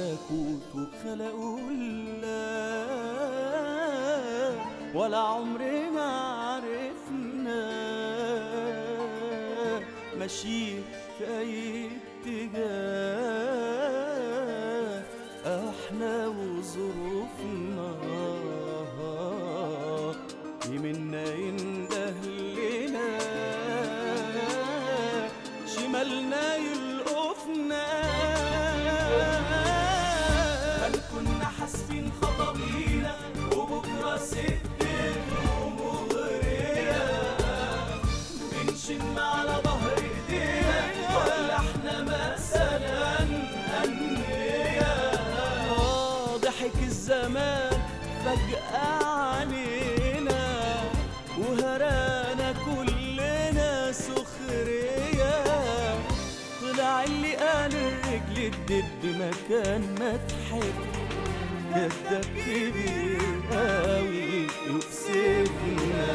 الملكوت خلقه الله ولا عمرنا عرفنا ماشيين في أي اتجاه احنا وظروفنا يمنا ينده لنا شمالنا يلقفنا بل كنا حاسبين خطابينا وبكره ست هدوم وغرية بنشم على ظهر ايدينا ولا احنا مثلا أنبياء ضحك الزمان فجأة علينا وهرانا كلنا سخرية طلع اللي قال الرجل الدب مكان متحف كذاب كبير قوي يكسبنا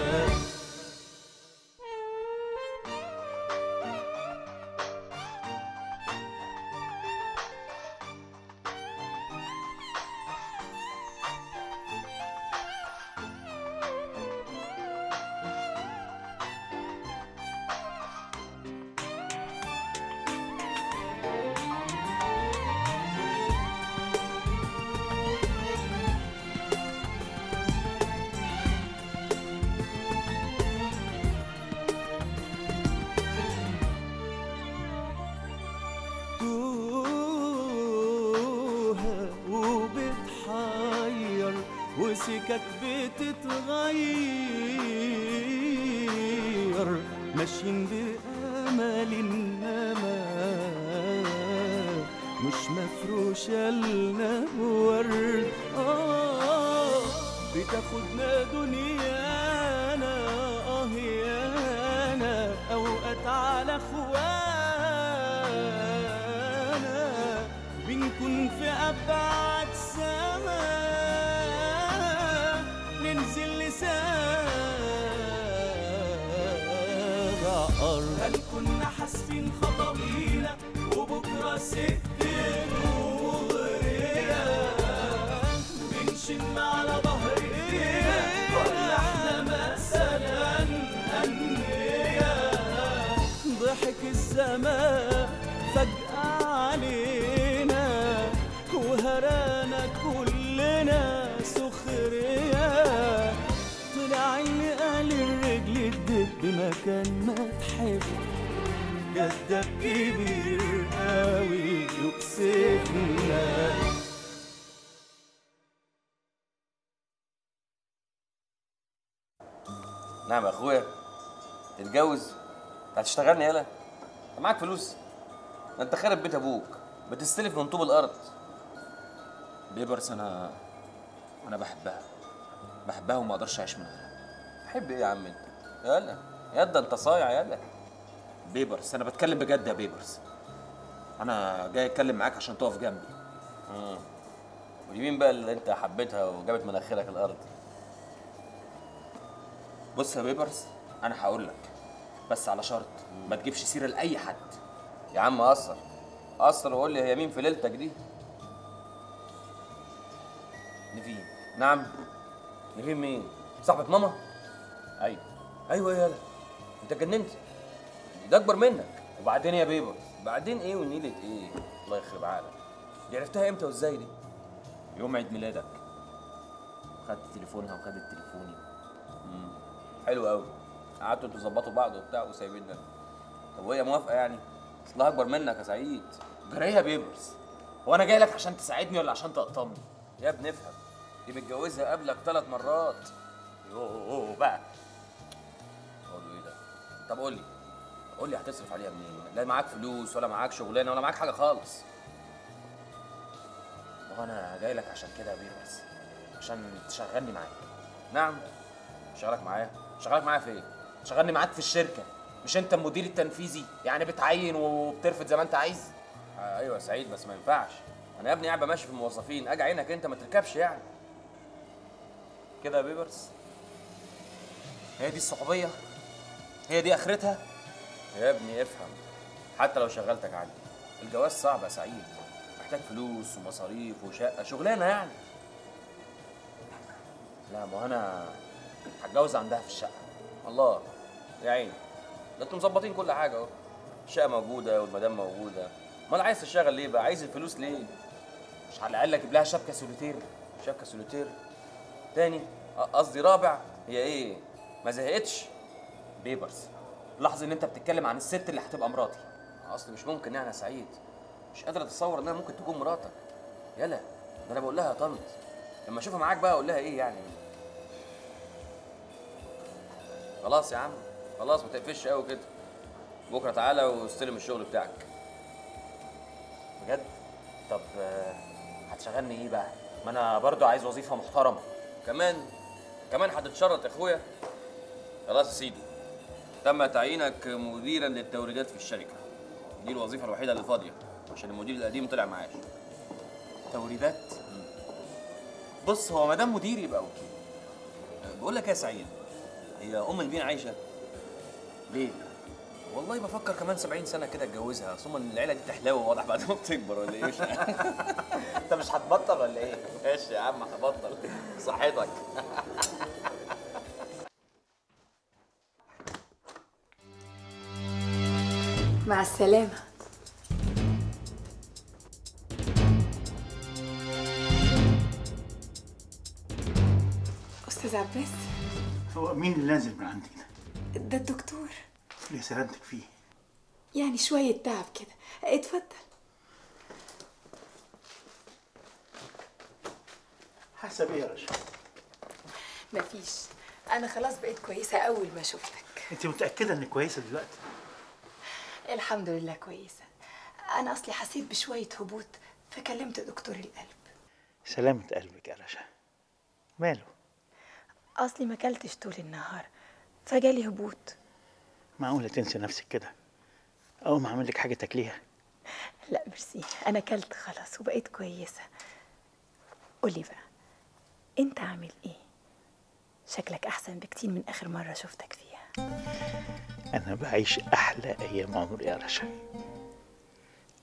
وسكك بتتغير ماشيين بأمل إنما مش مفروشة لنا بورد بتاخدنا دنيانا أهيانا أوقات على إخوانا بنكون في أبعد سما ننزل لسابع أرض هل كنا حاسبين خطابينا وبكره ست هدوم وغرية بنشم على ظهر ايدينا ولا احنا مثلا أنبياء ضحك الزمان فجأة علينا وهرانا كلنا سخرية طلع اللي قال الرجل الدب مكان متحف كذاب كبير قوي يكسفنا نعم يا اخويا تتجوز؟ هتشتغلني يالا؟ معاك فلوس؟ ما انت خارب بيت ابوك بتستلف من طوب الارض ليه برس أنا بحبها وما أقدرش أعيش من غيرها. تحب إيه يا عم أنت؟ يلا يدا أنت صايع يلا. بيبرس أنا بتكلم بجد يا بيبرس. أنا جاي أتكلم معاك عشان تقف جنبي. واليمين بقى اللي أنت حبيتها وجابت مناخيرك الأرض. بص يا بيبرس أنا هقول لك بس على شرط ما تجيبش سيرة لأي حد. يا عم قصر قصر وقول لي هي مين في ليلتك دي؟ نيفين نعم نيفين مين؟ صاحبة ماما؟ ايوه يالا انت اتجننت ده اكبر منك وبعدين يا بيبر بعدين ايه ونيلة ايه؟ الله يخرب عقلك دي عرفتها امتى وازاي دي؟ يوم عيد ميلادك خدت تليفونها وخدت تليفوني حلو قوي قعدتوا انتوا تظبطوا بعض وبتاع وسايبيننا طب وهي موافقة يعني؟ اصلها اكبر منك يا سعيد جري يا بيبرس هو انا جاي لك عشان تساعدني ولا عشان تقطمني؟ يا ابني افهم دي متجوزها قبلك 3 مرات يوه بقى اقول ايه ده؟ طب قول لي هتصرف عليها منين؟ لا معاك فلوس ولا معاك شغلانه ولا معاك حاجه خالص. وانا جاي لك عشان كده يا بيبرس عشان تشغلني معاك. نعم شغلك معايا؟ شغلك معايا في ايه؟ شغلني معاك في الشركه مش انت المدير التنفيذي يعني بتعين وبترفض زي ما انت عايز؟ ايوه يا سعيد بس ما ينفعش. أنا يا ابني قاعد ماشي في الموظفين، أجي عينك أنت ما تركبش يعني. كده يا بيبرس؟ هي دي الصحوبية؟ هي دي آخرتها؟ يا ابني افهم، حتى لو شغلتك عندي، الجواز صعب يا سعيد، محتاج فلوس ومصاريف وشقه شغلانه يعني. لا ما انا هتجوز عندها في الشقه. الله يا عيني، ده انتوا مظبطين كل حاجه اهو، الشقه موجوده والمدام موجوده. امال عايز تشتغل ليه بقى؟ عايز الفلوس ليه؟ مش على الاقل اجيب لها شبكه سوليتير، شبكه سوليتير تاني، قصدي رابع. هي ايه ما زهقتش؟ بيبرز، لاحظ ان انت بتتكلم عن الست اللي هتبقى مراتي. اصل مش ممكن يعني يا سعيد، مش قادره اتصور انها ممكن تكون مراتك. يلا ده انا بقول لها يا طنط، لما اشوفها معاك بقى اقول لها ايه يعني. خلاص يا عم خلاص، ما تقفش قوي كده. بكره تعالى واستلم الشغل بتاعك بجد. طب هتشغلني ايه بقى؟ ما انا برضو عايز وظيفه محترمه. كمان هتتشرط يا اخويا. خلاص يا سيدي، تم تعيينك مديرا للتوريدات في الشركه. دي الوظيفه الوحيده اللي فاضيه عشان المدير القديم طلع معاش. توريدات؟ بص، هو ما دام مدير يبقى وكيل. بقول لك يا سعيد، هي ام البين عايشه؟ ليه؟ والله بفكر كمان 70 سنه كده اتجوزها. اصل العيله دي تحلاوه واضح بعد ما بتكبر ولا ايه؟ انت مش هتبطل ولا ايه؟ ماشي يا عم هبطل، صحتك. مع السلامة. أستاذ عباس، هو مين اللي نازل من عندك ده؟ ده الدكتور. ليه سلامتك فيه؟ يعني شوية تعب كده. اتفضل. حسب ايه يا رشا؟ مفيش، أنا خلاص بقيت كويسة أول ما شفتك. أنت متأكدة إنك كويسة دلوقتي؟ الحمد لله كويسة. أنا أصلي حسيت بشوية هبوط فكلمت دكتور القلب. سلامة قلبك يا رشا، ماله؟ أصلي ما اكلتش طول النهار فجالي هبوط. معقولة تنسي نفسك كده؟ أقوم أعمل لك حاجة تاكليها؟ لا ميرسي، أنا أكلت خلاص وبقيت كويسة. قولي بقى، أنت عامل إيه؟ شكلك أحسن بكتير من آخر مرة شفتك فيها. أنا بعيش أحلى أيام عمري يا رشا.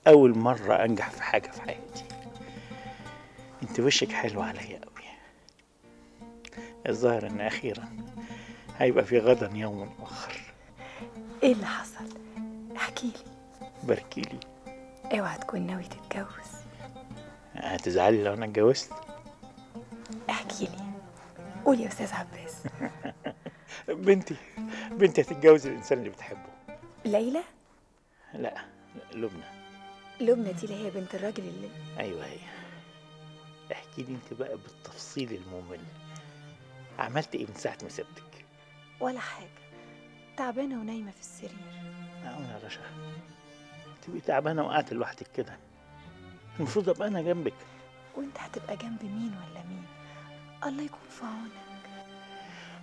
أول مرة أنجح في حاجة في حياتي. أنت وشك حلو عليا أوي. الظاهر إن أخيرا هيبقى في غدا يوم آخر. إيه اللي حصل؟ احكيلي. باركيلي، أوعى تكون ناوي تتجوز. هتزعلي لو أنا اتجوزت؟ احكيلي، قولي يا أستاذ عباس. بنتي هتتجوز الانسان اللي بتحبه. ليلى؟ لا، لبنى دي اللي هي بنت الراجل اللي ايوه هي. احكي لي انت بقى بالتفصيل الممل، عملت ايه من ساعه ما سبتك؟ ولا حاجه، تعبانه ونايمه في السرير. معقول يا رشا تبقي تعبانه وقعت لوحدك كده؟ المفروض ابقى انا جنبك. وانت هتبقى جنب مين ولا مين؟ الله يكون في عونك.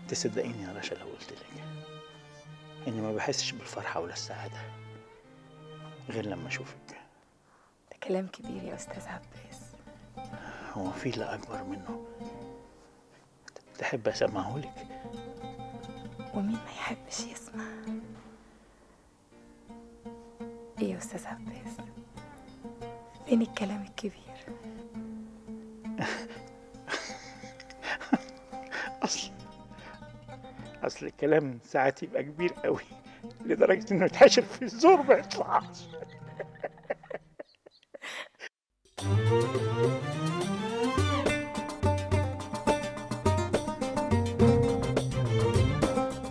تصدقيني يا رشا لو قلت لك اني ما بحسش بالفرحه ولا السعاده غير لما اشوفك؟ ده كلام كبير يا استاذ عباس. هو في لا اكبر منه؟ تحب اسمعه لك؟ ومين ما يحبش يسمع. ايه يا استاذ عباس، فين الكلام الكبير؟ أصل الكلام ساعات يبقى كبير قوي لدرجة إنه يتحشر في الزور ما يطلعش.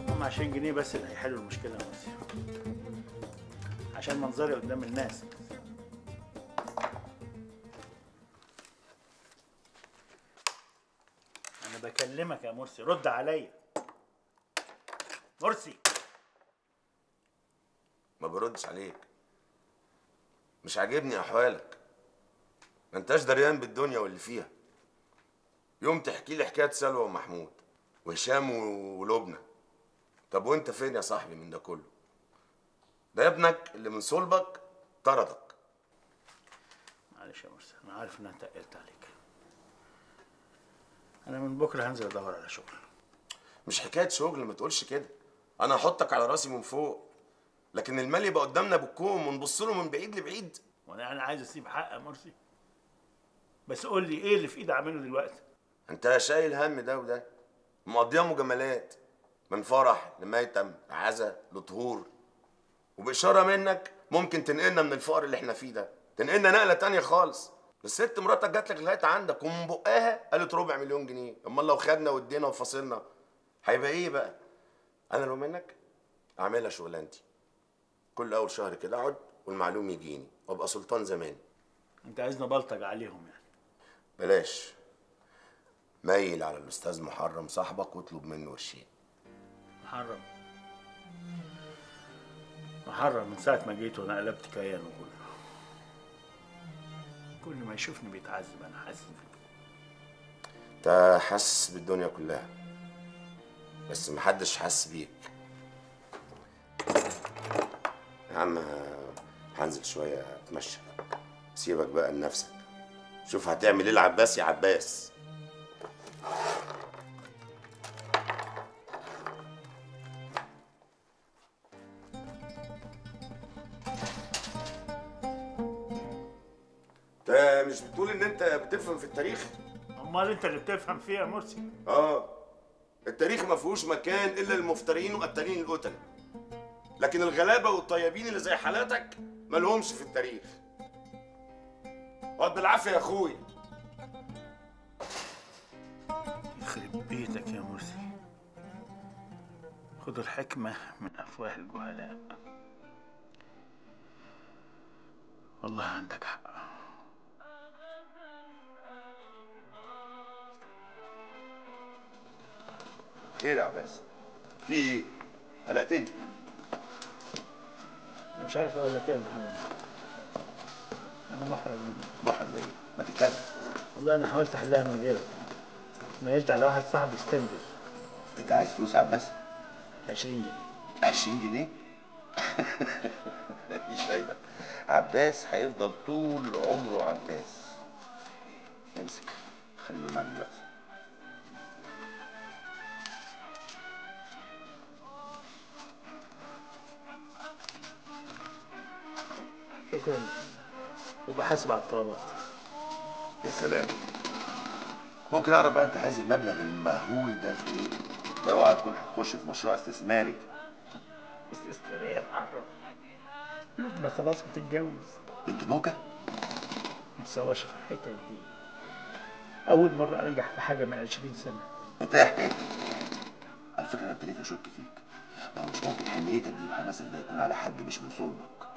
هم 20 جنيه بس اللي هيحلوا المشكلة يا مصر، عشان منظري قدام الناس. أنا بكلمك يا مرسي، رد عليا. مرسي، ما بردش عليك. مش عاجبني احوالك، ما انتش دريان بالدنيا واللي فيها. يوم تحكي لي حكايه سلوى ومحمود وهشام ولبنى، طب وانت فين يا صاحبي من ده كله؟ ده ابنك اللي من صلبك طردك. معلش يا مرسي، انا عارف ان انا تقلت عليك. انا من بكره هنزل ادور على شغل. مش حكايه شغل، ما تقولش كده. أنا هحطك على راسي من فوق، لكن المال يبقى قدامنا بالكوم ونبص له من بعيد لبعيد. وأنا يعني عايز أسيب حق يا مرسي؟ بس قول لي ايه اللي في ايدي اعمله دلوقتي؟ انت شايل هم ده وده، مقضيها مجاملات من فرح لميتم لعزا لطهور، وباشاره منك ممكن تنقلنا من الفقر اللي احنا فيه ده، تنقلنا نقله تانية خالص. الست مراتك جات لك لغايه عندك ومن بقاها قالت ربع مليون جنيه، امال لو خدنا وادينا وفصلنا هيبقى ايه بقى؟ انا لو منك اعملها شغلانتي، كل اول شهر كده اقعد والمعلوم يجيني وابقى سلطان زمان. انت عايزنا بلطج عليهم يعني؟ بلاش، ميل على الاستاذ محرم صاحبك واطلب منه وشين. محرم من ساعه ما جيت وانا قلبت كيانه كله، كل ما يشوفني بيتعذب. انا حاسس بالدنيا، انت حاسس بالدنيا كلها بس محدش حاسس بيك. يا عم هنزل شويه اتمشى، سيبك بقى لنفسك، شوف هتعمل ايه العباس يا عباس. انت مش بتقول ان انت بتفهم في التاريخ؟ امال انت اللي بتفهم فيه يا مرسي. اه، التاريخ ما فيهوش مكان الا المفترين وقتالين القتله، لكن الغلابه والطيبين اللي زي حالاتك مالهمش في التاريخ. اقعد بالعافيه يا اخويا. يخرب بيتك يا مرسي، خد الحكمه من افواه الجهلاء. والله عندك حق. ايه يا عباس؟ في ايه؟ قلقتني. انا مش عارف اقول لك ايه يا محمد، انا محرج منك. محرج ايه؟ ما تتكلم. والله انا حاولت احلها من غيرك، ميلت على واحد صاحبي ستندر. انت عايز فلوس يا عباس؟ 20 جنيه. 20 جنيه؟ مفيش فايدة، عباس هيفضل طول عمره عباس. امسك، خليه معاك دلوقتي. وبحاسب على الطلبات. يا سلام، ممكن اعرف بقى انت عايز المبلغ المهول ده في ايه؟ ده اوعى تكون هتخش في مشروع استثماري. استثماري يا محرم، لبنى خلاص بتتجوز بنت موجة؟ ما تسواش في الحتة دي، أول مرة أنجح في حاجة من 20 سنة. أنت يا حكايتي، على فكرة أنا ابتديت أشك فيك، ما هو مش ممكن حميتك وحماسك ده يكون على حد مش من صلبك.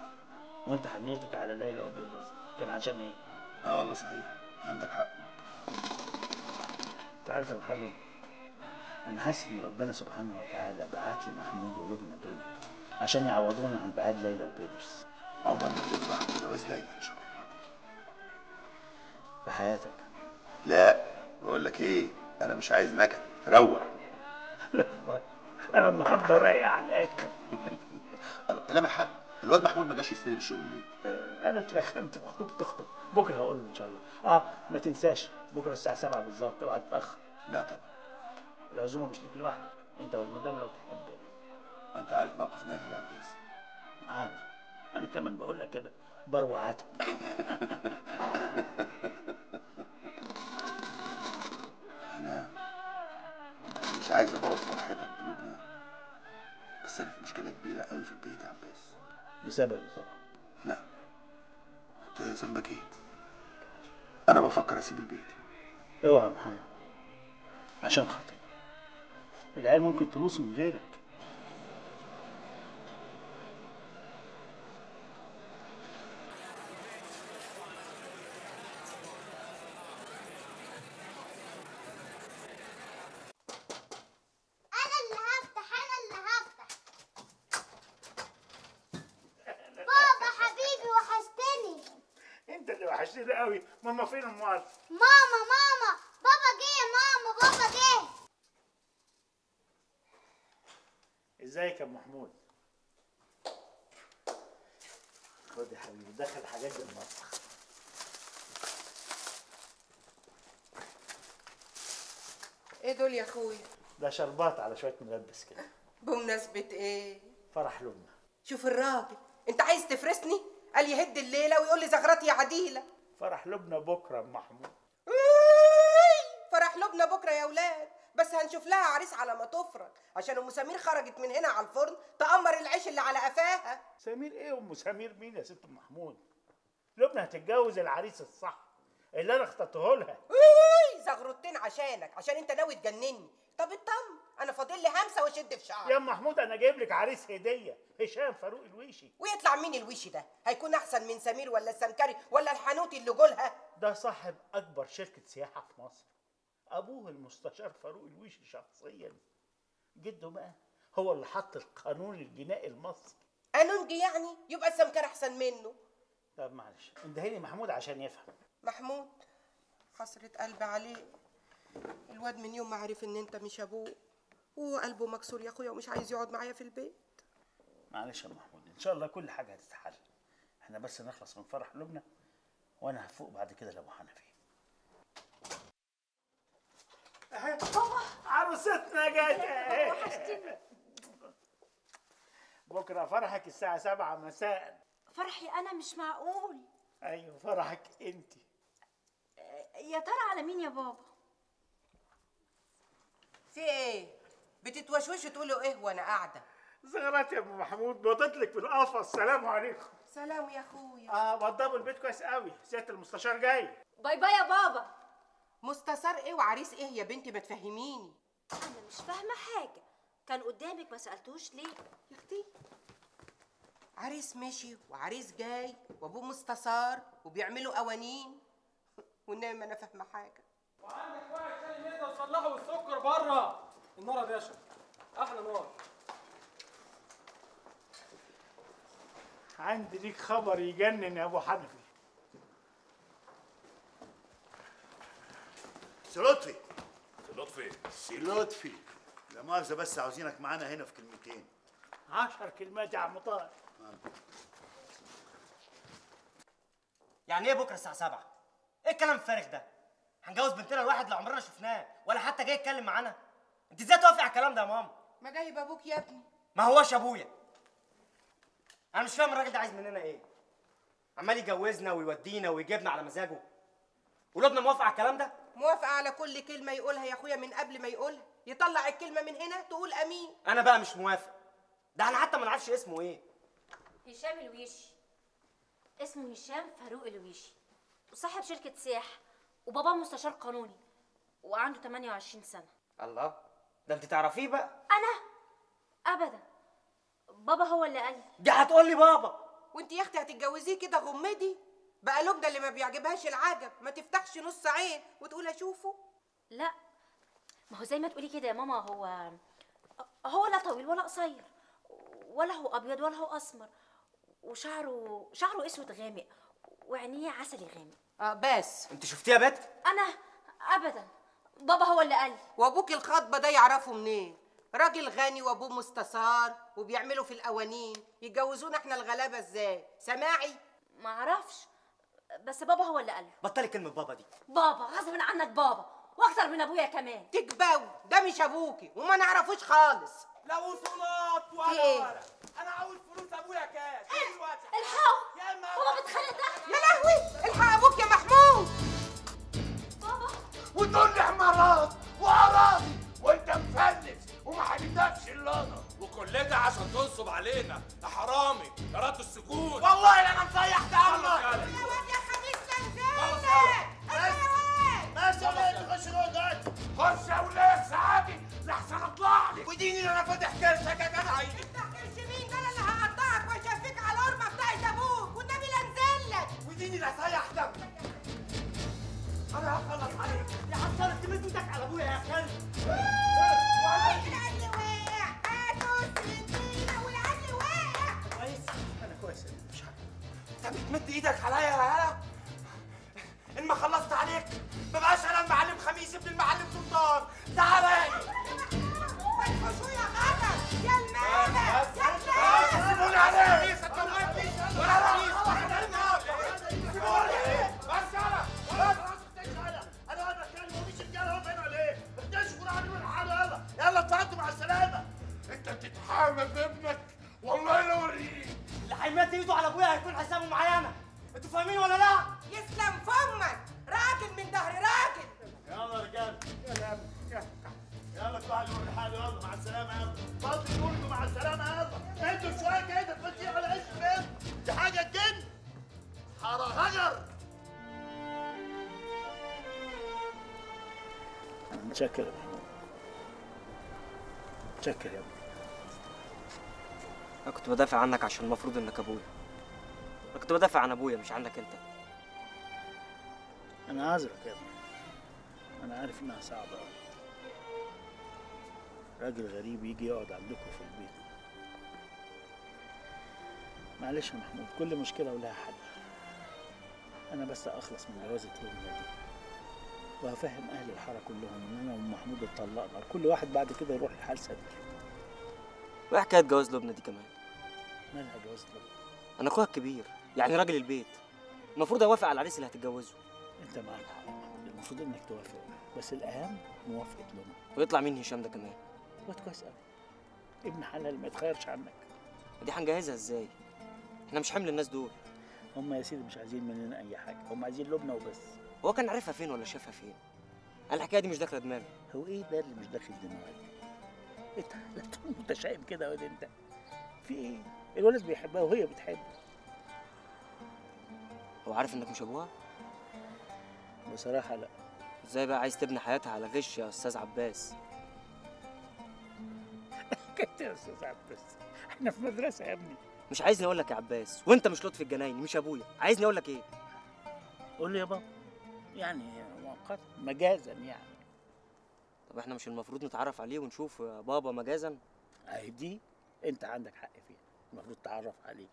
وانت حنيتك على ليلى وابن الناس كان عشان ايه؟ اه والله صحيح، عندك حق. انت عارف يا محمد، انا حاسس ان ربنا سبحانه وتعالى بعت لي محمود ولبنى دول عشان يعوضونا عن بعاد ليلى وبيترس. عمرنا ما هتفرح بجواز ليلى ان شاء الله. في حياتك؟ لا، بقول لك ايه؟ انا مش عايز نكد، روق. لا والله، انا النهارده رايق عليك. لا ما حد، الواد محمود ما جاش يستلم الشغل ليه؟ انا اترخمت، خطوبة تخطب، بكره هقول له ان شاء الله. اه ما تنساش بكره الساعة 7 بالظبط، اوعى تتأخر. لا طبعا، العزومة مش ليك لوحدك، انت والمدام لو تحب. انت عارف موقفنا يا عباس. عارف، انا كمان بقول لك كده، بروق عاتب. انا مش عايز ابوظ فرحتك بلبنى، بس انا في مشكلة كبيرة قوي في البيت يا عباس. بسبب طبعا. لا، انت ذنبك ايه؟ انا بفكر اسيب البيت. اوعى يا محمد، عشان خاطر العيال ممكن تلوص من غيرك. ماما فين ام وعد؟ ماما ماما، بابا جه يا ماما، بابا جه. ازيك يا ام محمود؟ خد يا حبيبي، دخل حاجات المطبخ. ايه دول يا اخويا؟ ده شربات على شويه ملبس كده. بمناسبه ايه؟ فرح لبنى. شوف الراجل، انت عايز تفرسني؟ قال يهد الليله ويقول لي زغرتي يا عديله. فرح لبنى بكره يا محمود. بكره يا ولاد، بس هنشوف لها عريس على ما تفرج، عشان ام سمير خرجت من هنا على الفرن تأمر العيش اللي على قفاها. سمير ايه؟ ام سمير مين يا ست محمود؟ لبنى هتتجوز العريس الصح اللي انا اخترته لها. زغرتين عشانك، عشان انت ناوي تجنني. طب اطمن، انا فاضل لي همسه واشد في شعري. يا ام محمود انا جايب لك عريس هديه، هشام فاروق الويشي. ويطلع مين الويشي ده؟ هيكون احسن من سمير ولا السمكري ولا الحنوتي اللي جولها؟ ده صاحب اكبر شركه سياحه في مصر، ابوه المستشار فاروق الويشي شخصيا. جده بقى هو اللي حط القانون الجنائي المصري. قانون جي يعني؟ يبقى السمكري احسن منه. طب معلش اندهيني محمود عشان يفهم. محمود حسرة قلبي عليه، الواد من يوم ما عرف ان انت مش ابوه وهو قلبه مكسور يا اخويا ومش عايز يقعد معايا في البيت. معلش يا محمود ان شاء الله كل حاجه هتتحل، احنا بس نخلص من فرح لبنى وانا هفوق بعد كده لابو حنفي. اهي عروستنا جت اهي. بكره فرحك الساعه 7 مساء. فرحي انا؟ مش معقول. ايوه فرحك انت. يا ترى على مين يا بابا؟ في ايه؟ بتتوشوشي تقولوا ايه وانا قاعده؟ زغرات يا ابو محمود بضتلك في القفص. سلام عليكم. سلام يا اخويا. وضبوا البيت كويس قوي، سياده المستشار جاي. باي باي يا بابا. مستشار ايه وعريس ايه يا بنتي؟ ما تفهميني. انا مش فاهمه حاجه، كان قدامك ما سالتوش ليه؟ يا اختي عريس مشي وعريس جاي وابوه مستشار وبيعملوا قوانين، والنبي ما انا فاهمه حاجه. وعندك واحد شايل ميته وصلحه والسكر بره. النار يا باشا، احلى نار. عندي ليك خبر يجنن يا ابو حنفي. سي لطفي. سي لطفي. سي لطفي لا مؤاخذه، بس عاوزينك معانا هنا في كلمتين. 10 كلمات يا عم طارق. يعني ايه بكره الساعه 7؟ ايه الكلام الفارغ ده؟ هنجوز بنتنا الواحد اللي عمرنا شفناه ولا حتى جاي يتكلم معانا. انت ازاي توافقي على الكلام ده يا ماما؟ ما جاي بابوك يا ابني. ما هوش ابويا. انا مش فاهم الراجل ده عايز مننا ايه؟ عمال يجوزنا ويودينا ويجيبنا على مزاجه. ولبنى موافقه على الكلام ده؟ موافقه على كل كلمه يقولها يا اخويا، من قبل ما يقولها يطلع الكلمه من هنا تقول امين. انا بقى مش موافق. ده انا حتى ما نعرفش اسمه ايه. هشام الويشي. اسمه هشام فاروق الويشي، وصاحب شركة سياحة، وباباه مستشار قانوني، وعنده 28 سنة. الله، ده انت تعرفيه بقى؟ أنا؟ أبدا، بابا هو اللي قال لي. دي هتقول لي بابا. وانت يا اختي هتتجوزيه كده غمدي؟ بقى لبنى اللي ما بيعجبهاش العجب، ما تفتحش نص عين وتقول أشوفه. لا، ما هو زي ما تقولي كده يا ماما، هو لا طويل ولا قصير، ولا هو أبيض ولا هو أسمر، وشعره اسود غامق، وعينيه عسلي غامق. بس انت شفتيه يا بت؟ انا ابدا، بابا هو اللي قال. وابوك الخطبه ده يعرفه منين؟ راجل غني وابوه مستثار وبيعملوا في القوانين، يتجوزونا احنا الغلابه ازاي؟ سماعي؟ ما اعرفش، بس بابا هو اللي قال. بطلي كلمه بابا دي. بابا غصب عنك بابا، واكتر من ابويا كمان. تكباوي، ده مش ابوكي وما نعرفوش خالص. لا وصولات ولا ورق، انا عاوز فلوس ابويا كاش دلوقتي. الحقوا يا اما هو بتخلي تحت. يا لهوي، الحق ابوك يا محمود. بابا وتقول لي حمارات واراضي وانت مفلس وما حلفتكش الا انا، وكل ده عشان تنصب علينا يا حرامي يا رد السجون. والله لا انا مصيح دمك. يا واد يا خميس لازمك. بس يا ولد خش جوه دلوقتي. خش يا ولاد سعادي لحسن اطلع لك. وديني انا فاتح كرشك يا جدع. افتح كرش مين؟ ده انا اللي هقطعك واشفيك على القرمه بتاعت ابوك، والنبي لا انزل لك. وديني لا سيح دمك. انا هخلص عليك يا حسن. انت مد ايدك على ابويا يا كلب. العدل واقع. هاتوا سندينا والعدل واقع. كويس انا كويس مش حاجه. انت بتمد ايدك عليا يا هلا؟ ان ما خلصت عليك ما بقاش انا المعلم خميس ابن المعلم سلطان. تعالى بتخشوا يا غدا يا المالك يا الناس. سيبوني عليك. انا وانا بتكلم ومفيش رجاله اهو. باين عليك بتشكر عليه من حاله. يلا يلا اطلعتوا مع السلامه. انت بتتحامى بابنك والله لا اوريك. اللي هيمد ايده على ابويا هيكون حسابه معايا انا. انتوا فاهمين ولا لا؟ يسلم فمك، راجل من ظهر راجل. يلا رجال. متشكر. متشكر يا ابني. انا كنت بدافع عنك عشان المفروض انك ابويا. انا كنت بدافع عن ابويا مش عنك انت. انا عذرك يا ابني. انا عارف انها صعبه قوي. راجل غريب يجي يقعد عندكم في البيت. معلش يا محمود، كل مشكله ولها حل. انا بس اخلص من جوازة ليلى دي وهفهم اهل الحاره كلهم ان انا ومحمود اتطلقنا، وكل واحد بعد كده يروح لحال سبيله. وايه حكايه جواز لبنى دي كمان؟ مالها جواز لبنى؟ انا اخوها الكبير، يعني راجل البيت، المفروض اوافق على العريس اللي هتتجوزه. انت معاك حق، المفروض انك توافق، بس الاهم موافقه لبنى. ويطلع مين هشام ده كمان؟ واد كويس قوي، ابن حلال ما يتخيرش عنك. ودي هنجهزها ازاي؟ احنا مش حمل الناس دول. هم يا سيدي مش عايزين مننا اي حاجه، هم عايزين لبنى وبس. هو كان عارفها فين ولا شافها فين؟ انا الحكايه دي مش داخله دماغي. هو ايه ده اللي مش داخل دماغك؟ انت متشائم كده يا واد، انت في ايه؟ الولد بيحبها وهي بتحبه. هو عارف انك مش ابوها؟ بصراحه لا. ازاي بقى عايز تبني حياتها على غش يا استاذ عباس؟ كنت يا استاذ عباس، احنا في مدرسه يا ابني. مش عايزني اقول لك يا عباس، وانت مش لطفي الجنايني مش ابويا. عايزني اقول لك ايه؟ قول لي يا بابا، يعني مؤقتا مجازا يعني. طب احنا مش المفروض نتعرف عليه ونشوف يا بابا مجازا؟ اهي دي انت عندك حق فيها، المفروض تعرف عليه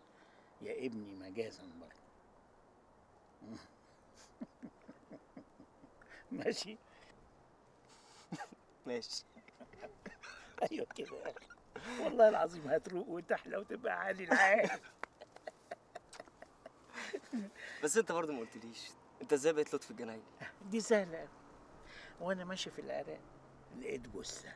يا ابني مجازا برضه. ماشي. ماشي. ايوه كده والله العظيم، هتروق وتحلى وتبقى عالي العال. بس انت برضه ما قلتليش، انت ازاي بقيت لطفي الجنايني؟ دي سهله قوي. وانا ماشي في العراق لقيت جثه.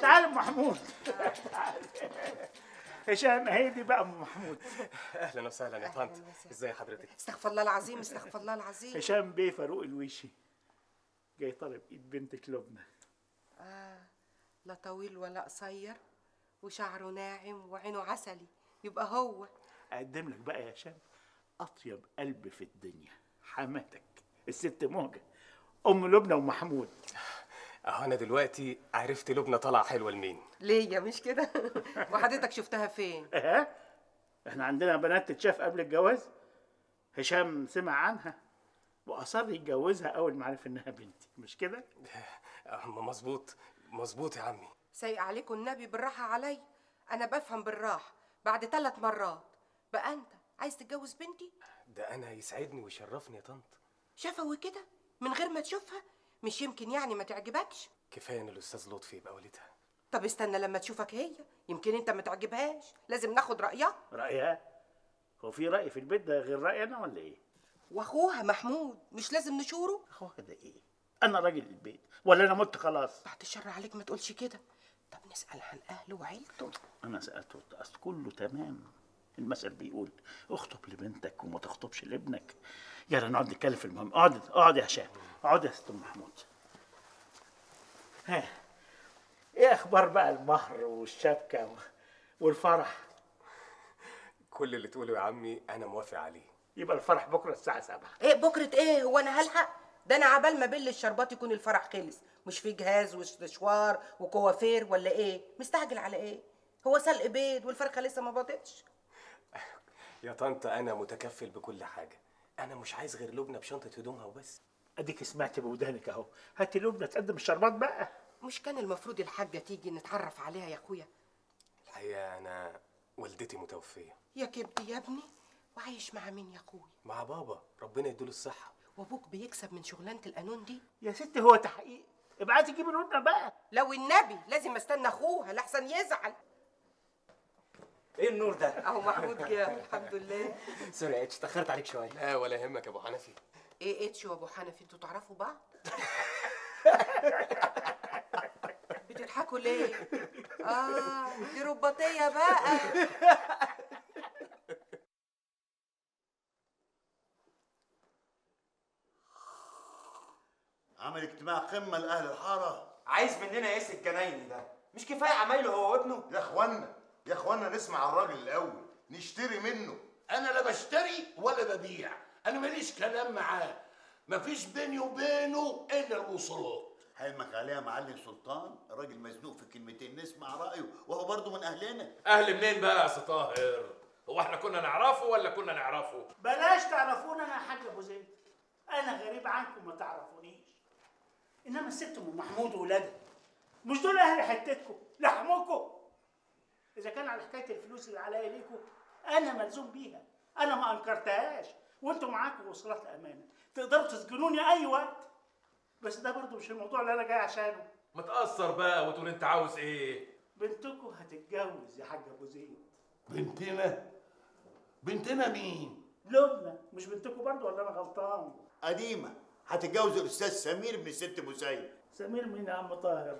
تعال يا محمود. هشام، هيدي بقى ام محمود. اهلا وسهلا يا طنط، ازاي حضرتك؟ استغفر الله العظيم، استغفر الله العظيم. هشام بيه فاروق الويشي جاي طالب ايد بنتك لبنى. لا طويل ولا قصير وشعره ناعم وعينه عسلي، يبقى هو. اقدم لك بقى يا هشام اطيب قلب في الدنيا، حماتك الست مهجه ام لبنى ومحمود. اهو انا دلوقتي عرفت لبنى طالعه حلوه لمين. ليه يا مش كده؟ وحضرتك شفتها فين؟ اه احنا عندنا بنات تتشاف قبل الجواز. هشام سمع عنها واصر يتجوزها اول ما عرف انها بنتي، مش كده؟ مظبوط مظبوط يا عمي. سايق عليكم النبي، بالراحه علي، انا بفهم بالراحه. بعد 3 مرات بقى انت عايز تتجوز بنتي؟ ده انا يسعدني ويشرفني يا طنط. شفوي كده من غير ما تشوفها؟ مش يمكن يعني ما تعجبكش؟ كفايه ان الاستاذ لطفي يبقى والدها. طب استنى لما تشوفك هي، يمكن انت ما تعجبهاش، لازم ناخد رايها. رايها؟ هو في راي في البيت ده غير رايي انا ولا ايه؟ واخوها محمود مش لازم نشوره؟ اخوها ده ايه؟ انا راجل البيت ولا انا مت خلاص؟ بعد الشر عليك ما تقولش كده. طب نسال عن اهله وعيلته. انا سالته اصل كله تمام. المثل بيقول اخطب لبنتك وما تخطبش لابنك. يلا نقعد نتكلم في المهم. اقعد يا هشام، اقعد يا ست ام محمود. ها ايه اخبار بقى البحر والشبكه والفرح؟ كل اللي تقوله يا عمي انا موافق عليه. يبقى الفرح بكره الساعه 7. ايه بكره؟ ايه هو انا هلحق؟ ده انا عبال ما بل الشربات يكون الفرح خلص. مش في جهاز وشوار وكوافير ولا ايه؟ مستعجل على ايه؟ هو سلق بيض والفرخه لسه ما باطتش. يا طنط انا متكفل بكل حاجه، انا مش عايز غير لبنى بشنطه هدومها وبس. اديك سمعت بودانك اهو، هاتي لبنى تقدم الشربات بقى. مش كان المفروض الحاجه تيجي نتعرف عليها يا اخويا؟ الحقيقه انا والدتي متوفيه. يا كبدي يا ابني، وعايش مع مين يا اخويا؟ مع بابا، ربنا يديله الصحه. وابوك بيكسب من شغلانه القانون دي؟ يا ستي هو تحقيق، ابعتي جيبي لبنى بقى. لو النبي لازم استنى اخوها لحسن يزعل. ايه النور ده؟ اهو محمود جه. الحمد لله. سوري يا اتش، اتاخرت عليك شويه. لا ولا يهمك يا ابو حنفي. ايه اتش وابو حنفي انتوا تعرفوا بعض؟ بتضحكوا ليه؟ دي رباطيه بقى. عمل اجتماع قمه لاهل الحاره. عايز مننا ايه السكنايني ده؟ مش كفايه عمايله هو وابنه؟ يا اخوانا نسمع الراجل الاول، نشتري منه. انا لا بشتري ولا ببيع، انا ماليش كلام معاه، مفيش بيني وبينه الا الوصولات. حلمك عليها معلم سلطان، راجل مزنوق في كلمتين، نسمع رايه وهو برضه من اهلنا. اهل منين بقى يا سي طاهر؟ هو احنا كنا نعرفه ولا كنا نعرفه؟ بلاش تعرفونا انا يا حاج ابو زيد، انا غريب عنكم ما تعرفونيش. انما الست ام محمود وولادها مش دول اهل حتتكم، لحمكم. اذا كان على حكايه الفلوس اللي عليا ليكم انا ملزوم بيها، انا ما انكرتهاش، وانتم معاكم وصلات امانه، تقدروا تسجنوني اي وقت. بس ده برضه مش الموضوع اللي انا جاي عشانه. متأثر بقى وتقول انت عاوز ايه؟ بنتكم هتتجوز يا حاج ابو زيد. بنتنا؟ بنتنا مين؟ لبنى، مش بنتكم برضه ولا انا غلطان؟ قديمه هتتجوز الاستاذ سمير ابن الست بوسيد. سمير مين يا عم طاهر؟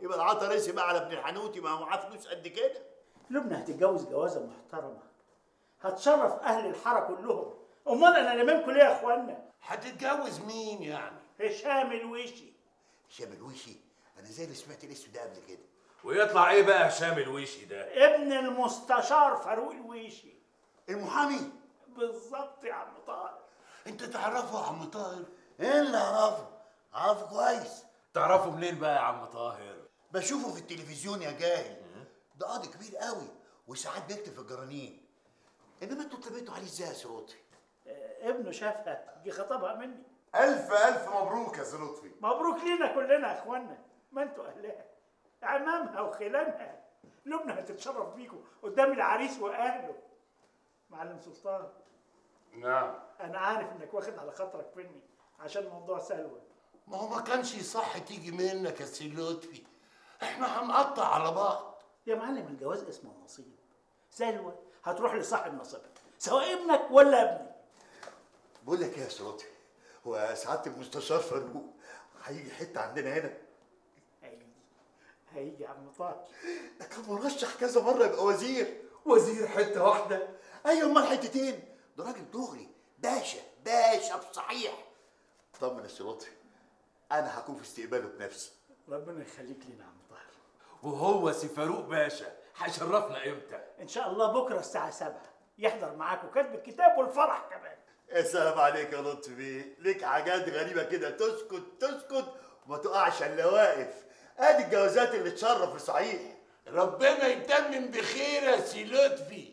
يبقى العطا رزق بقى على ابن الحنوتي، ما هو معاه فلوس قد كده. لبنى هتتجوز جوازه محترمه، هتشرف اهل الحاره كلهم. امال انا لمامكم ليه يا اخوانا؟ هتتجوز مين يعني؟ هشام الويشي. هشام الويشي؟ انا زي ما سمعت الاسم ده قبل كده. ويطلع ايه بقى هشام الويشي ده؟ ابن المستشار فاروق الويشي المحامي. بالظبط يا عم طاهر. انت تعرفه يا عم طاهر؟ ايه اللي اعرفه؟ اعرفه كويس. تعرفه منين بقى يا عم طاهر؟ بشوفه في التلفزيون يا جاهل. ده قاضي كبير قوي وساعات بيكتب في الجرانين. انما انتوا طلبتوا عليه ازاي يا سي لطفي؟ ابنه شافها جه خطبها مني. الف مبروك يا سي لطفي. مبروك لينا كلنا يا اخوانا، ما انتوا اهلها، عمامها وخلانها. لبنى هتتشرف بيكم قدام العريس واهله. معلم سلطان. نعم. انا عارف انك واخد على خاطرك مني عشان موضوع سلوى. ما هو ما كانش يصح تيجي منك يا سي لطفي، احنا هنقطع على بعض. يا معلم الجواز اسمه نصيب، سلوى هتروح لصاحب نصيبها سواء ابنك ولا ابني. بقول لك ايه يا سي لطفي، هو سعاده المستشار فاروق هيجي حته عندنا هنا؟ هيجي يا عم طارق، ده كان مرشح كذا مره يبقى وزير حته واحده. ايوه امال حتتين؟ ده راجل دغري، باشا بصحيح. طمن يا سي لطفي، انا هكون في استقباله بنفسي. ربنا يخليك لينا يا عم طاهر. وهو سي فاروق باشا هيشرفنا امتى؟ ان شاء الله بكره الساعه 7 يحضر معاكم كاتب الكتاب والفرح كمان. يا سلام عليك يا لطفي، ليك حاجات غريبه كده تسكت وما تقعش الا واقف. ادي الجوازات اللي تشرف. صحيح، ربنا يتمم بخير يا سي لطفي.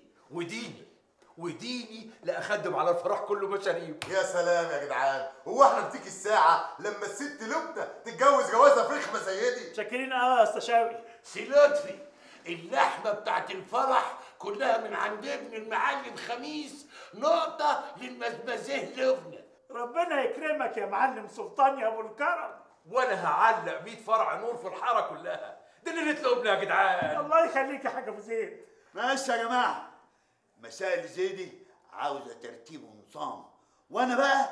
وديني لا اخدم على الفرح كله مشاريب. يا سلام يا جدعان، هو احنا بتيجي الساعه لما الست لبنى تتجوز جوازها فخمه زي دي؟ شاكرين قوي يا استشاوي. سي لطفي اللحمه بتاعت الفرح كلها من عند ابن المعلم خميس، نقطه للمزمزه لبنى. ربنا يكرمك يا معلم سلطان يا ابو الكرم. وانا هعلق 100 فرع نور في الحاره كلها، دي ليله لبنى يا جدعان. الله يخليك يا حاج ابو زيد. ماشي يا جماعه، مسائل زي دي عاوزه ترتيب ونظام، وانا بقى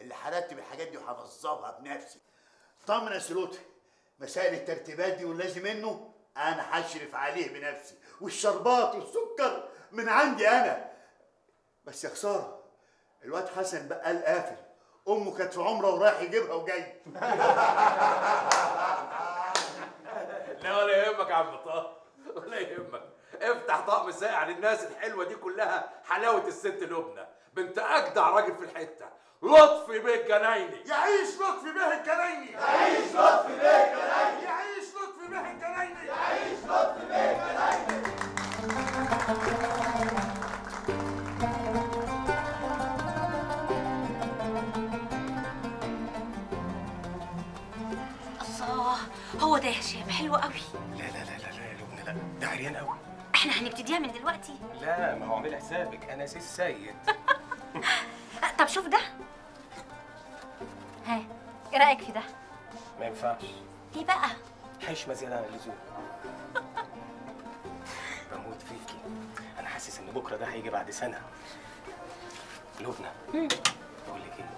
اللي هرتب الحاجات دي وهنظمها بنفسي. طمن يا سي لطفي، مسائل الترتيبات دي واللازم منه انا هشرف عليه بنفسي، والشربات والسكر من عندي انا. بس يا خساره الواد حسن بقى قافل، امه كانت في عمره ورايح يجيبها وجاي. لا ولا يهمك يا عم طه، ولا يهمك. افتح طقم ساقع للناس الحلوه دي كلها، حلاوه الست لبنى بنت اجدع راجل في الحته، لطفي بيه الجنايني. يعيش لطفي بيه الجنايني، يعيش لطفي بيه الجنايني، يعيش لطفي بيه الجنايني، يعيش لطفي بيه الجنايني. الله، هو ده يا هشام، حلو قوي. لا يا لبنى، لا ده عريان قوي. احنا هنبتديها من دلوقتي؟ لا، ما هو اعملي حسابك انا سي السيد. طب شوف ده، ها ايه رايك في ده؟ ما ينفعش. ليه بقى؟ حشمه زياده عن اللزوم. بموت فيكي، انا حاسس ان بكره ده هيجي بعد سنه. لبنى بقول لك ايه؟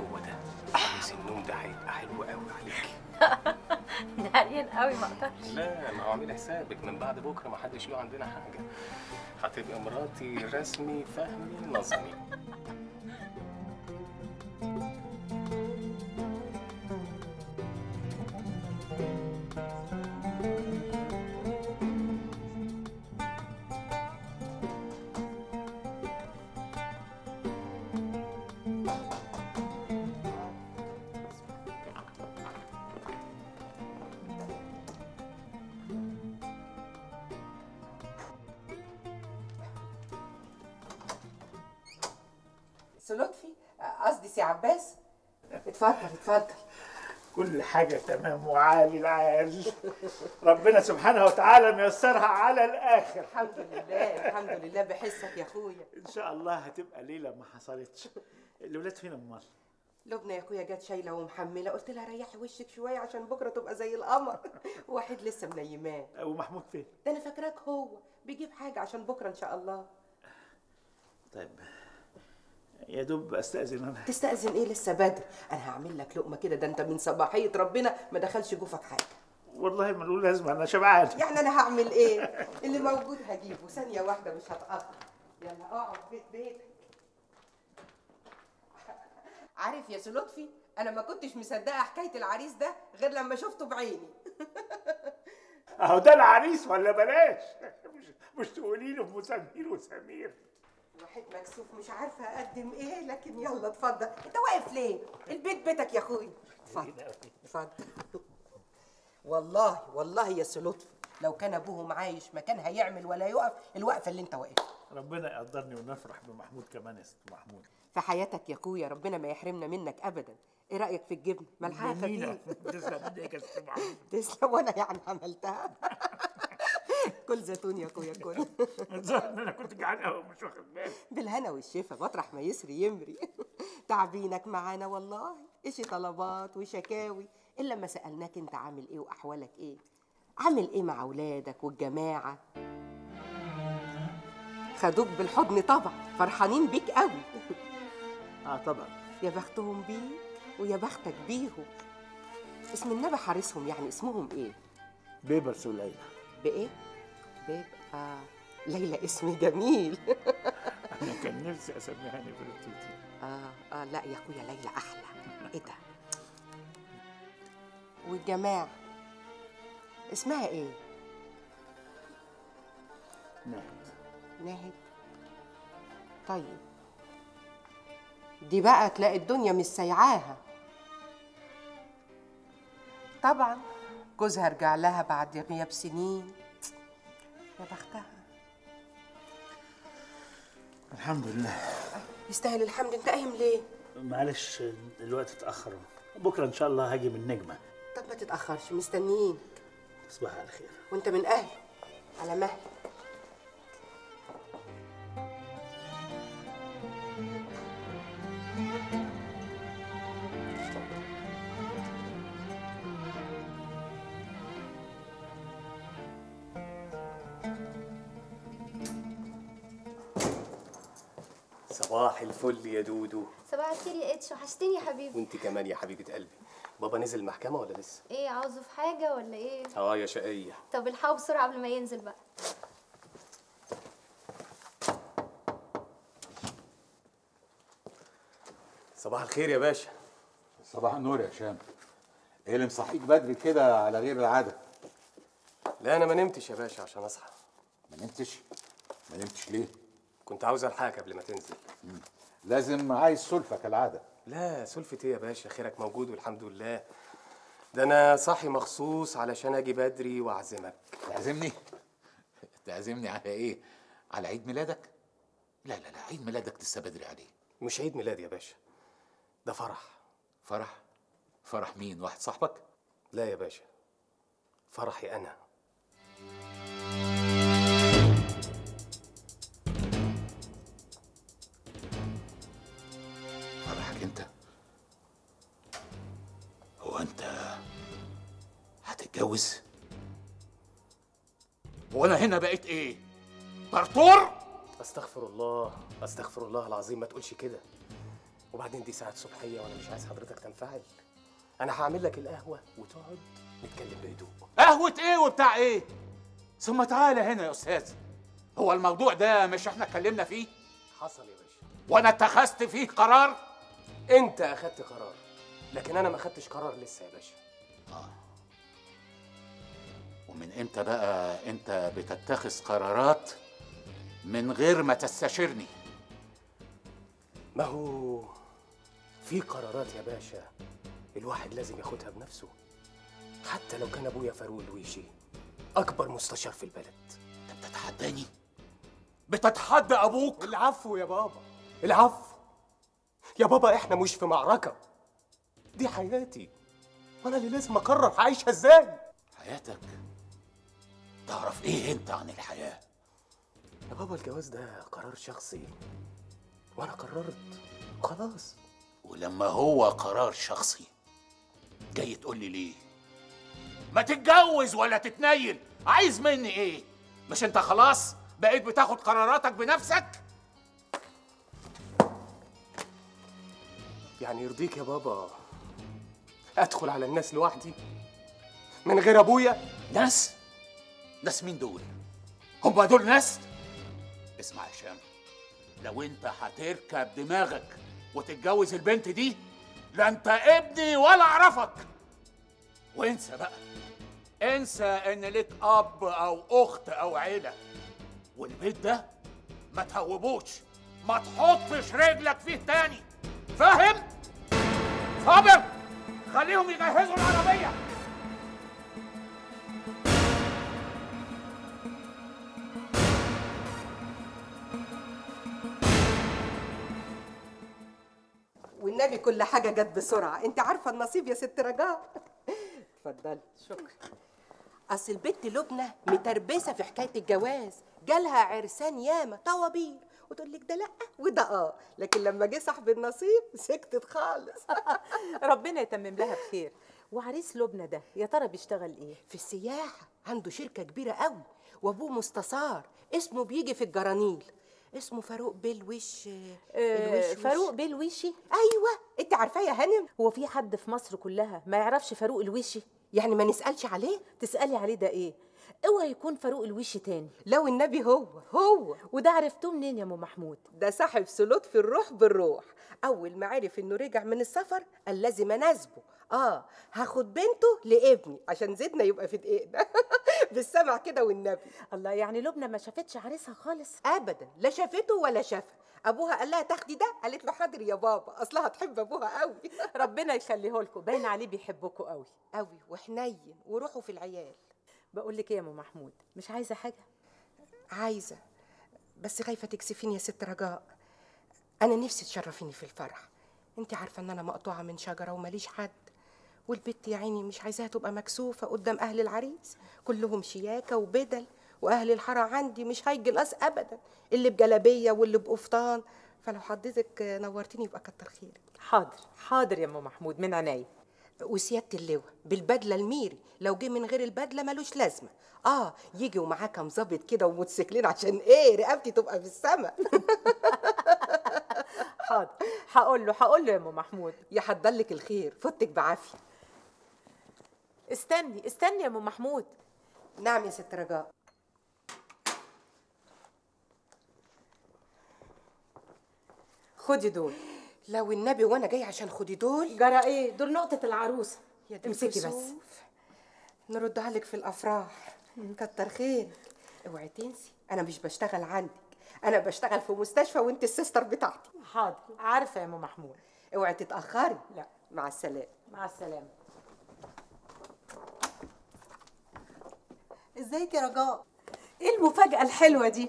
هو ده حديث النوم ده هيبقى حلو قوي عليكي. ده عريان قوي ما اقدرش. لا، ما هو اعملي حسابك من بعد بكره ما حدش له عندنا حاجه. هتبقى مراتي رسمي فهمي نظمي. يا عباس؟ اتفضل اتفضل. كل حاجة تمام وعالي العال. ربنا سبحانه وتعالى ميسرها على الآخر. الحمد لله الحمد لله. بحسك يا أخويا. إن شاء الله هتبقى ليلة ما حصلتش. الأولاد فين أمال؟ لبنى يا أخويا جت شايلة ومحملة، قلت لها ريحي وشك شوية عشان بكرة تبقى زي القمر. وحيد لسه منيماه. ومحمود فين؟ ده أنا فاكراك هو بيجيب حاجة عشان بكرة إن شاء الله. طيب يا دوب استأذن. انا تستأذن ايه لسه بدري، انا هعمل لك لقمه كده، ده انت من صباحيه ربنا ما دخلش جوفك حاجه. والله ما نقول لازم، انا شبعان. يعني انا هعمل ايه؟ اللي موجود هجيبه ثانيه واحده مش هتأخر. يلا اقعد بيت بيتك. عارف يا سي لطفي، انا ما كنتش مصدقه حكايه العريس ده غير لما شفته بعيني. اهو ده العريس ولا بلاش؟ مش تقولي له مسامير وسمير. الواحد مكسوف مش عارفه اقدم ايه، لكن يلا اتفضل. انت واقف ليه؟ البيت بيتك يا اخويا. اتفضل اتفضل. والله والله يا سي لطفي لو كان ابوهم عايش ما كان هيعمل ولا يقف الوقفه اللي انت واقفها. ربنا يقدرني ونفرح بمحمود كمان يا ست محمود. في حياتك يا اخويا ربنا ما يحرمنا منك ابدا. ايه رايك في الجبنه؟ ملحها خفيف. تسلم ايديك يا ست محمود. تسلم. وانا يعني عملتها. كل زيتون يا اخويا كل. الظاهر ان انا كنت جعان قوي مش واخد بالي. بالهنا والشفا مطرح ما يسري يمري. تعبينك معانا والله، اشي طلبات وشكاوي الا ما سالناك انت عامل ايه واحوالك ايه؟ عامل ايه مع اولادك والجماعه؟ خدوك بالحضن طبعا، فرحانين بيك قوي. طبعا. يا بختهم بيك ويا بختك بيهم. اسم النبي حارسهم، يعني اسمهم ايه؟ بيبرس وليلى. بايه؟ بيبقى ليلى اسم جميل. انا كان نفسي اسميها نفرتيتي. لا يا اخويا ليلى احلى. ايه ده؟ والجماعه اسمها ايه؟ ناهد. ناهد. طيب دي بقى تلاقي الدنيا مش سايعاها. طبعا جوزها رجع لها بعد غياب سنين. يا بختها. الحمد لله. يستاهل الحمد. انت قايم ليه؟ معلش الوقت اتاخر، بكره ان شاء الله هاجي من نجمه. طب ما تتاخرش، مستنيينك. تصبح على خير. وانت من اهل على مهل. صباح الفل يا دودو. صباح الخير يا اتش، وحشتني يا حبيبي. وانت كمان يا حبيبه قلبي. بابا نزل محكمه ولا لسه؟ ايه عاوزه في حاجه ولا ايه؟ يا شقيه. طب الحقوا بسرعه قبل ما ينزل بقى. صباح الخير يا باشا. صباح النور يا هشام. ايه اللي مصحيك بدري كده على غير العاده؟ لا انا ما نمتش يا باشا عشان اصحى. ما نمتش؟ ما نمتش ليه؟ كنت عاوز الحقك قبل ما تنزل. لازم عايز سلفه كالعاده. لا سلفه ايه يا باشا، خيرك موجود والحمد لله. ده انا صاحي مخصوص علشان اجي بدري واعزمك. تعزمني؟ تعزمني على ايه؟ على عيد ميلادك؟ لا لا لا، عيد ميلادك لسه بدري عليه. مش عيد ميلاد يا باشا، ده فرح. فرح؟ فرح مين؟ واحد صاحبك؟ لا يا باشا، فرحي انا. انت هو انت هتتجوز؟ هو انا هنا بقيت ايه؟ طرطور؟ استغفر الله استغفر الله العظيم، ما تقولش كده. وبعدين دي ساعة صبحية وانا مش عايز حضرتك تنفعل. انا هعمل لك القهوة وتقعد نتكلم بهدوء. قهوة ايه وبتاع ايه؟ ثم تعالى هنا يا استاذ، هو الموضوع ده مش احنا اتكلمنا فيه؟ حصل يا باشا. وانا اتخذت فيه قرار؟ انت اخدت قرار، لكن انا ما اخدتش قرار لسه يا باشا. ومن امتى بقى انت بتتخذ قرارات من غير ما تستشيرني؟ ما هو في قرارات يا باشا الواحد لازم ياخدها بنفسه، حتى لو كان ابويا فاروق الويشي اكبر مستشار في البلد. انت بتتحداني؟ بتتحدى ابوك؟ العفو يا بابا العفو. يا بابا احنا مش في معركة، دي حياتي وانا اللي لازم اقرر هعيشها ازاي. حياتك؟ تعرف ايه انت عن الحياة؟ يا بابا الجواز ده قرار شخصي وانا قررت خلاص. ولما هو قرار شخصي جاي تقول لي ليه؟ ما تتجوز ولا تتنيل، عايز مني ايه؟ مش انت خلاص بقيت بتاخد قراراتك بنفسك؟ يعني يرضيك يا بابا ادخل على الناس لوحدي من غير ابويا؟ ناس؟ ناس مين دول؟ هم دول ناس؟ اسمع يا هشام، لو انت هتركب دماغك وتتجوز البنت دي لا انت ابني ولا اعرفك. وانسى بقى، انسى ان ليك اب او اخت او عيله، والبيت ده ما تهوبوش، ما تحطش رجلك فيه تاني، فاهم؟ صابر، خليهم يجهزوا العربيه. والنبي كل حاجه جت بسرعه، انت عارفه النصيب يا ست رجاء. اتفضلي. شكرا. اصل البت لبنى متربسه في حكايه الجواز، جالها عرسان ياما طوابير وتقول لك ده لا وده اه، لكن لما جه صاحب النصيب سكتت خالص. ربنا يتمم لها بخير. وعريس لبنى ده يا ترى بيشتغل ايه؟ في السياحه، عنده شركه كبيره قوي وابوه مستثار، اسمه بيجي في الجرانيل، اسمه فاروق بلوش. فاروق بلوشي؟ ايوه، انت عارفاه يا هانم. هو في حد في مصر كلها ما يعرفش فاروق الوشي؟ يعني ما نسالش عليه؟ تسالي عليه ده ايه؟ اوعى يكون فاروق الوشي تاني، لو النبي هو. وده عرفتوه منين يا ام محمود؟ ده صاحب سلوت في الروح بالروح، اول ما عرف انه رجع من السفر قال لازم اناسبه، هاخد بنته لابني عشان زيدنا يبقى في دقيقنا. بالسمع كده والنبي. الله، يعني لبنى ما شافتش عريسها خالص ابدا، لا شافته ولا شافها. ابوها قال لها تاخدي ده، قالت له حاضر يا بابا، اصلها تحب ابوها قوي. ربنا يخليه لكم، باين عليه بيحبكم قوي قوي وحنين، وروحوا في العيال. بقول لك ايه يا ام محمود، مش عايزه حاجه؟ عايزه بس خايفه تكسفيني يا ست رجاء. انا نفسي تشرفيني في الفرح، انت عارفه ان انا مقطوعه من شجره وماليش حد، والبت يا عيني مش عايزاها تبقى مكسوفه قدام اهل العريس، كلهم شياكه وبدل، واهل الحاره عندي مش هيجي القص ابدا، اللي بجلابيه واللي بقفطان، فلو حضرتك نورتيني يبقى كتر خيرك. حاضر حاضر يا ام محمود، من عينيا. وسياده اللواء بالبدله الميري، لو جه من غير البدله ملوش لازمه. يجي ومعاه كام ظابط كده وموتوسيكلين عشان ايه؟ رقبتي تبقى في السما. حاضر، هقول له يا ام محمود. يا حضلك الخير، فتك بعافيه. استني يا ام محمود. نعم يا ست رجاء. خدي دول. لو النبي وانا جاي عشان خدي دول. جرى ايه؟ دول نقطة العروسة. امسكي بس. نردها لك في الافراح. كتر خيرك. اوعي تنسي انا مش بشتغل عندك، انا بشتغل في مستشفى وانت السيستر بتاعتي. حاضر، عارفة يا ام محمود. اوعي تتأخري. لا، مع السلامة. مع السلامة. ازيك يا رجاء؟ ايه المفاجأة الحلوة دي؟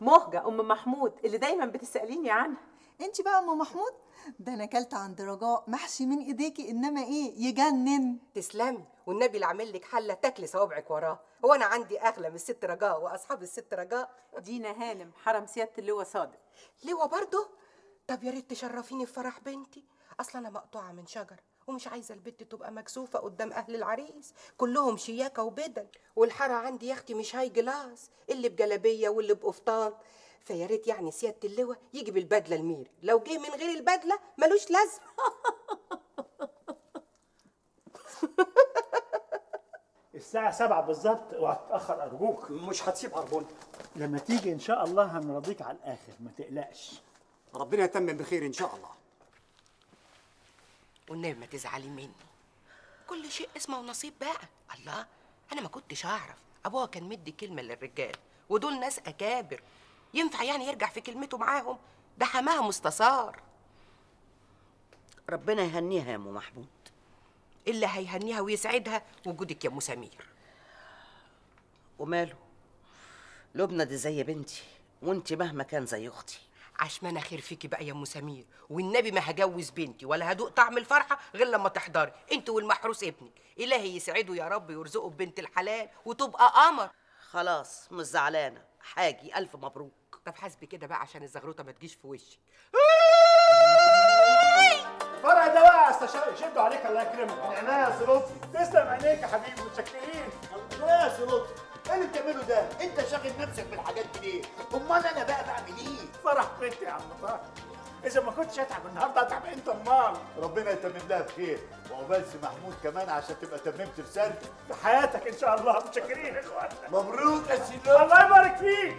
مفاجأة ام محمود اللي دايما بتسأليني عنها. انتي بقى ام محمود، ده انا اكلت عند رجاء محشي من ايديكي، انما ايه، يجنن. تسلمي والنبي اللي عامل لك حله تاكلي صوابعك وراه. هو انا عندي اغلى من الست رجاء واصحاب الست رجاء؟ دينا هانم حرم سياده اللواء صادق. لواء برضه؟ طب يا ريت تشرفيني في فرح بنتي، اصل انا مقطوعه من شجره ومش عايزه البت تبقى مكسوفه قدام اهل العريس، كلهم شياكه وبدل، والحاره عندي يا اختي مش هاي جلاس، اللي بجلابيه واللي بقفطان، فيا ريت يعني سياده اللواء يجي بالبدله الميري، لو جه من غير البدله ملوش لازمه. الساعه 7 بالظبط، وهتتاخر ارجوك. مش هتسيب عربون، لما تيجي ان شاء الله هنرضيك على الاخر، ما تقلقش، ربنا يتمم بخير ان شاء الله. والنبي ما تزعلي مني، كل شيء اسمه ونصيب بقى. الله، انا ما كنتش اعرف، ابوها كان مدي كلمه للرجال ودول ناس اكابر، ينفع يعني يرجع في كلمته معاهم؟ ده حماها مستثار. ربنا يهنيها يا ام محمود. اللي هيهنيها ويسعدها وجودك يا ام سمير. وماله، لبنى دي زي بنتي، وانت مهما كان زي اختي. عشان انا خير فيكي بقى يا ام سمير، والنبي ما هجوز بنتي ولا هدوق طعم الفرحه غير لما تحضري انت والمحروس ابنك. الهي يسعده يا رب ويرزقه ببنت الحلال وتبقى قمر. خلاص مش زعلانه حاجي، الف مبروك. طب حاسبي كده بقى عشان الزغروطه ما تجيش في وشك. فرع ده بقى يا استشاري شدوا عليك الله يكرمك. من عينيا يا سي لطفي. تسلم عينيك يا حبيبي، متشكرين. الله يا سي لطفي، ايه اللي بتعمله ده؟ انت شاغل نفسك بالحاجات دي ليه؟ امال انا بقى بعمل ايه؟ فرح بنتي يا عم فرح، اذا ما كنتش هتعب النهارده هتعب انت امال. ربنا يتمم لها بخير، وعقبال سي محمود كمان عشان تبقى تممت في سنه في حياتك ان شاء الله. متشكرين يا اخواتنا. مبروك يا سي لطفي، الله يبارك فيك.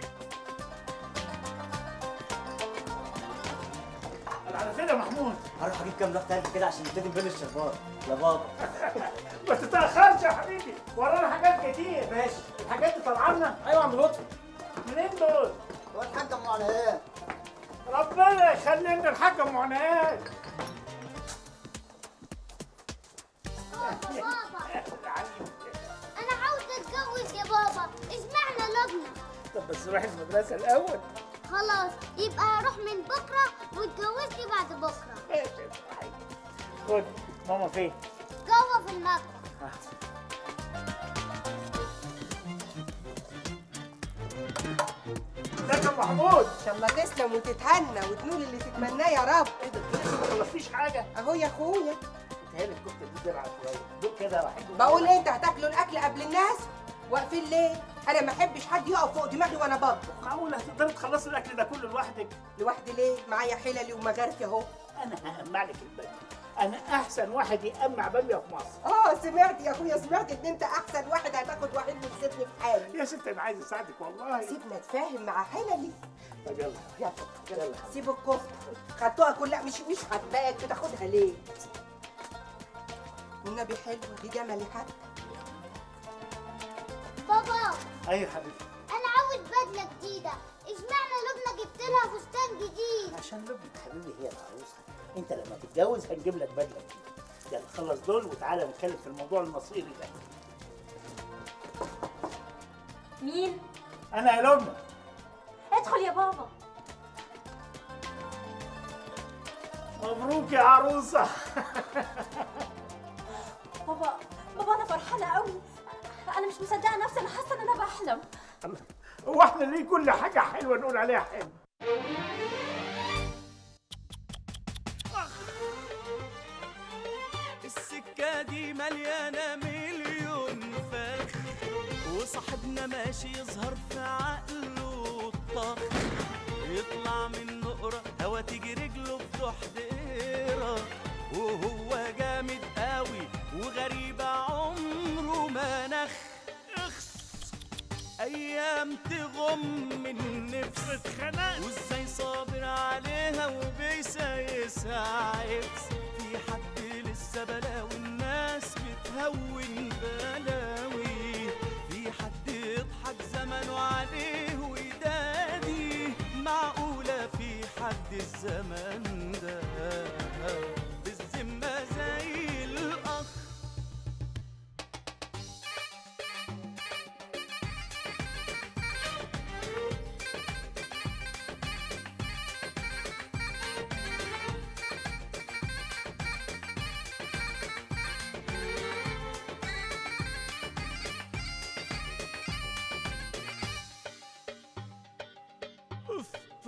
على فين يا محمود؟ هروح اجيب كام لوحة تلج كده عشان نلتزم بين الشربات يا بابا. ما تتأخرش يا حبيبي، ورانا حاجات كتير. ماشي، الحاجات دي طالعة لنا؟ ايوه يا عم لطفي. منين دول؟ دول الحاجة أم عنايات. ربنا يخلي لنا الحاجة أم عنايات. بابا أنا عاوزة أتجوز يا بابا، اسمعنا لجنة. طب بس روحي المدرسة الأول. خلاص يبقى هروح من بكره واتجوزني بعد بكره. ماشي يا صاحبي. خد ماما فين؟ جوه في المطبخ. ازيك يا محمود؟ ان شاء الله تسلم وتتهنى وتنول اللي تتمناه يا رب. ايه ده انت لسه ما خلصتيش حاجه؟ اهو يا اخويا. بتهيألي الكفته دي درعه شويه، دوق كده راحتكم. بقول ايه انت هتاكلوا الاكل قبل الناس؟ واقفين ليه؟ أنا ما أحبش حد يقف فوق دماغي وأنا بطبخ. معقولة هتقدري تخلصي الأكل ده كله لوحدك؟ لوحدي ليه؟ معايا حللي ومغارفي أهو. أنا هأمع لك البامية، أنا أحسن واحد يأمع بامية في مصر. أه سمعت يا أخويا، سمعت إن أنت أحسن واحد هتاخد واحد وتسيبني في حالي. يا ست أنا عايز أساعدك والله. سيبنا نتفاهم مع حللي. طب يلا يلا يلا سيبوا الكفتة، خدتوها كلها مش حباك بتاخدها ليه؟ والنبي حلو دي جملي حتى. بابا ايوه حبيبتي، انا عاوز بدله جديده، اشمعنى لبنى جبت لها فستان جديد؟ عشان لبنى حبيبي هي العروسه، انت لما تتجوز هنجيب لك بدله جديده. يلا خلص دول وتعالى نتكلم في الموضوع المصيري ده. مين؟ انا يا لبنى. ادخل يا بابا. مبروك يا عروسه. بابا انا فرحانه قوي، أنا مش مصدقة نفسي، أنا حاسة إن أنا بحلم. هو إحنا ليه كل حاجة حلوة نقول عليها حلم؟ السكة دي مليانة مليون فخ، وصاحبنا ماشي يظهر في عقله الطخ، يطلع من نقرة هوا تيجي رجله بتروح دقيرة، وهو جامد قوي وغريبة عمره ما نخ. أيام تغم النفس اتخنقت، وإزاي صابر عليها وبيسايسها عيبس. في حد لسه بلاوي الناس بتهون بلاوي، في حد يضحك زمنه عليه ويدادي. معقولة في حد الزمن ده بالذمة زي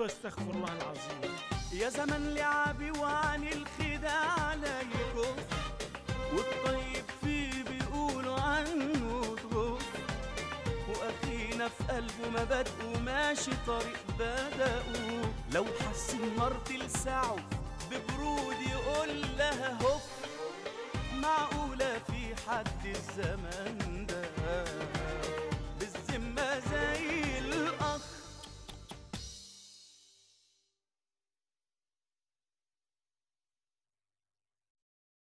استغفر الله العظيم. يا زمن لعبي وعن الخداع عليكم، والطيب فيه بيقولوا عنه تروح، واخينا في قلبه مبادئه ماشي طريق بدأه. لو حس النار تلسعه ببرود يقول لها هف. معقولة في حد الزمن